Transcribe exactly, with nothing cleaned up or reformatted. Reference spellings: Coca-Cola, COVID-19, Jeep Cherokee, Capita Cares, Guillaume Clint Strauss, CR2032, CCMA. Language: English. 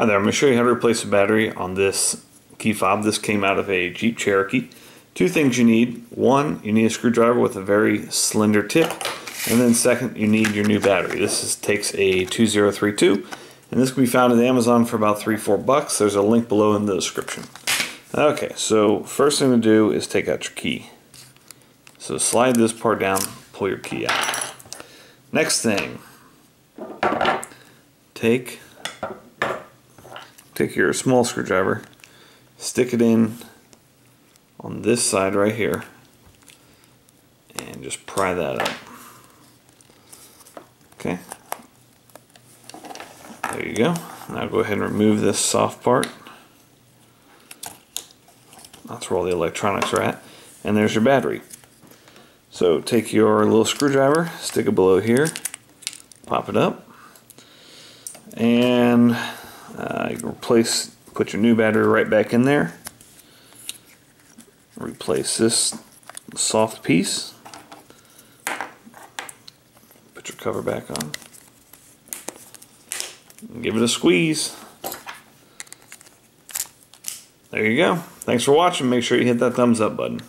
Hi there, I'm going to show you how to replace the battery on this key fob. This came out of a Jeep Cherokee. Two things you need. One, you need a screwdriver with a very slender tip. And then second, you need your new battery. This is, takes a two zero three two. And this can be found at Amazon for about three, four bucks. There's a link below in the description. Okay, so first thing to do is take out your key. So slide this part down, pull your key out. Next thing, take... Take your small screwdriver, stick it in on this side right here, and just pry that up. Okay, there you go. Now go ahead and remove this soft part. That's where all the electronics are at, and there's your battery. So take your little screwdriver, stick it below here, pop it up, and Uh, replace, put your new battery right back in there. Replace this soft piece. Put your cover back on. And give it a squeeze. There you go. Thanks for watching. Make sure you hit that thumbs up button.